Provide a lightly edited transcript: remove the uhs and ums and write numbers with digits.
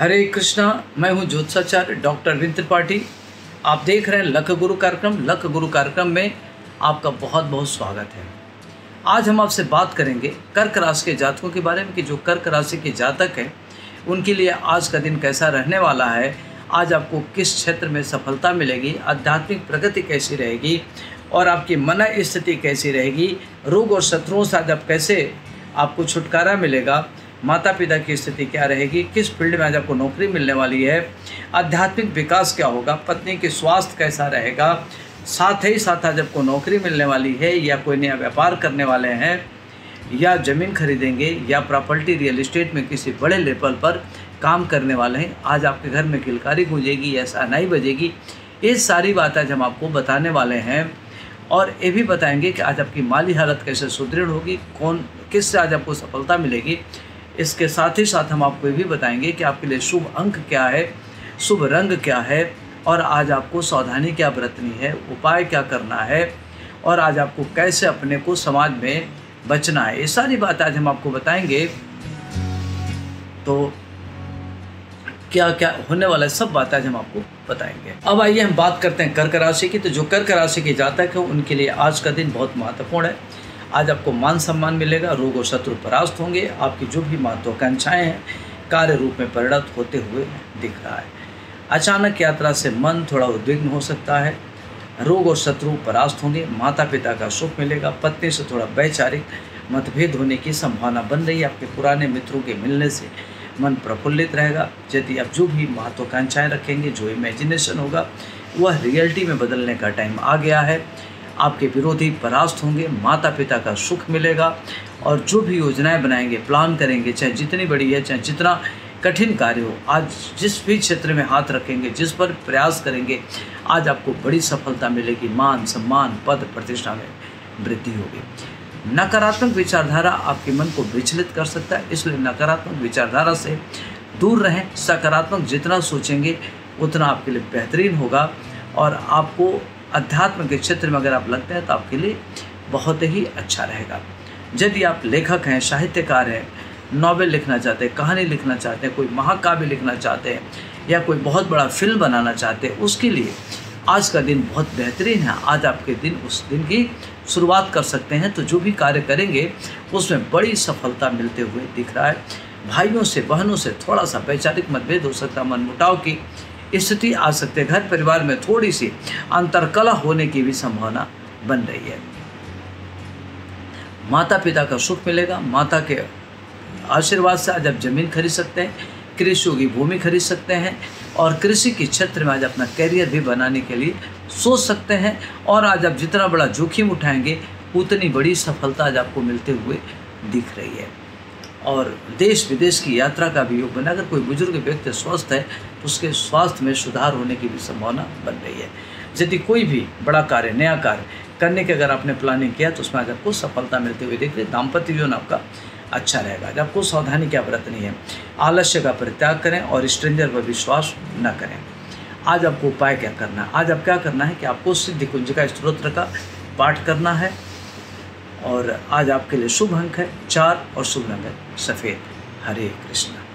हरे कृष्णा, मैं हूं ज्योतिषाचार्य डॉक्टर रिंत त्रिपाठी। आप देख रहे हैं लख गुरु कार्यक्रम। लख गुरु कार्यक्रम में आपका बहुत बहुत स्वागत है। आज हम आपसे बात करेंगे कर्क राशि के जातकों के बारे में कि जो कर्क राशि के जातक हैं उनके लिए आज का दिन कैसा रहने वाला है, आज आपको किस क्षेत्र में सफलता मिलेगी, आध्यात्मिक प्रगति कैसी रहेगी और आपकी मन स्थिति कैसी रहेगी, रोग और शत्रुओं से आज आप कैसे आपको छुटकारा मिलेगा, माता पिता की स्थिति क्या रहेगी, किस फील्ड में आज आपको नौकरी मिलने वाली है, आध्यात्मिक विकास क्या होगा, पत्नी के स्वास्थ्य कैसा रहेगा, साथ ही साथ आज आपको नौकरी मिलने वाली है या कोई नया व्यापार करने वाले हैं या ज़मीन खरीदेंगे या प्रॉपर्टी रियल इस्टेट में किसी बड़े लेवल पर काम करने वाले हैं, आज आपके घर में किलकारी गूंजेगी या शहनाई बजेगी, ये सारी बात आज हम आपको बताने वाले हैं। और ये भी बताएंगे कि आज आपकी माली हालत कैसे सुदृढ़ होगी, कौन किससे आज आपको सफलता मिलेगी। इसके साथ ही साथ हम आपको ये भी बताएंगे कि आपके लिए शुभ अंक क्या है, शुभ रंग क्या है और आज आपको सावधानी क्या बरतनी है, उपाय क्या करना है और आज आपको कैसे अपने को समाज में बचना है, ये सारी बात आज हम आपको बताएंगे। तो क्या क्या होने वाला है सब बात आज हम आपको बताएंगे। अब आइए हम बात करते हैं कर्क राशि की। तो जो कर्क राशि के जातक हैं उनके लिए आज का दिन बहुत महत्वपूर्ण है। आज आपको मान सम्मान मिलेगा, रोग और शत्रु परास्त होंगे, आपकी जो भी महत्वाकांक्षाएं हैं कार्य रूप में परिणत होते हुए दिख रहा है। अचानक यात्रा से मन थोड़ा उद्विग्न हो सकता है, रोग और शत्रु परास्त होंगे, माता पिता का सुख मिलेगा, पत्नी से थोड़ा वैचारिक मतभेद होने की संभावना बन रही है, आपके पुराने मित्रों के मिलने से मन प्रफुल्लित रहेगा। यदि आप जो भी महत्वाकांक्षाएँ रखेंगे, जो इमेजिनेशन होगा वह रियलिटी में बदलने का टाइम आ गया है। आपके विरोधी परास्त होंगे, माता पिता का सुख मिलेगा और जो भी योजनाएं बनाएंगे, प्लान करेंगे, चाहे जितनी बड़ी है चाहे जितना कठिन कार्य हो, आज जिस भी क्षेत्र में हाथ रखेंगे, जिस पर प्रयास करेंगे, आज आपको बड़ी सफलता मिलेगी। मान सम्मान पद प्रतिष्ठा में वृद्धि होगी। नकारात्मक विचारधारा आपके मन को विचलित कर सकता है, इसलिए नकारात्मक विचारधारा से दूर रहें। सकारात्मक जितना सोचेंगे उतना आपके लिए बेहतरीन होगा और आपको अध्यात्म के क्षेत्र में अगर आप लगते हैं तो आपके लिए बहुत ही अच्छा रहेगा। यदि आप लेखक हैं, साहित्यकार हैं, नॉवेल लिखना चाहते हैं, कहानी लिखना चाहते हैं, कोई महाकाव्य लिखना चाहते हैं या कोई बहुत बड़ा फिल्म बनाना चाहते हैं, उसके लिए आज का दिन बहुत बेहतरीन है। आज आपके दिन उस दिन की शुरुआत कर सकते हैं, तो जो भी कार्य करेंगे उसमें बड़ी सफलता मिलते हुए दिख रहा है। भाइयों से बहनों से थोड़ा सा वैचारिक मतभेद हो सकता है, मनमुटाव की स्थिति आ सकती है, घर परिवार में थोड़ी सी अंतरकलह होने की भी संभावना बन रही है। माता पिता का सुख मिलेगा, माता के आशीर्वाद से आज आप जमीन खरीद सकते हैं, कृषि की भूमि खरीद सकते हैं और कृषि के क्षेत्र में आज अपना कैरियर भी बनाने के लिए सोच सकते हैं और आज आप जितना बड़ा जोखिम उठाएंगे उतनी बड़ी सफलता आज आपको मिलते हुए दिख रही है। और देश विदेश की यात्रा का भी योग बना। अगर कोई बुजुर्ग व्यक्ति स्वस्थ है तो उसके स्वास्थ्य में सुधार होने की भी संभावना बन रही है। यदि कोई भी बड़ा कार्य, नया कार्य करने की अगर आपने प्लानिंग किया तो उसमें अगर आपको सफलता मिलते हुए देख रहे। दाम्पत्य जीवन आपका अच्छा रहेगा। आज आपको सावधानी क्या बरतनी है, आलस्य का परित्याग करें और स्ट्रेंजर पर विश्वास न करें। आज आपको उपाय क्या करना है, आज आप क्या करना है कि आपको सिद्धि कुंजिका स्त्रोत्र का पाठ करना है और आज आपके लिए शुभ अंक है 4 और शुभ रंग है सफ़ेद। हरे कृष्णा।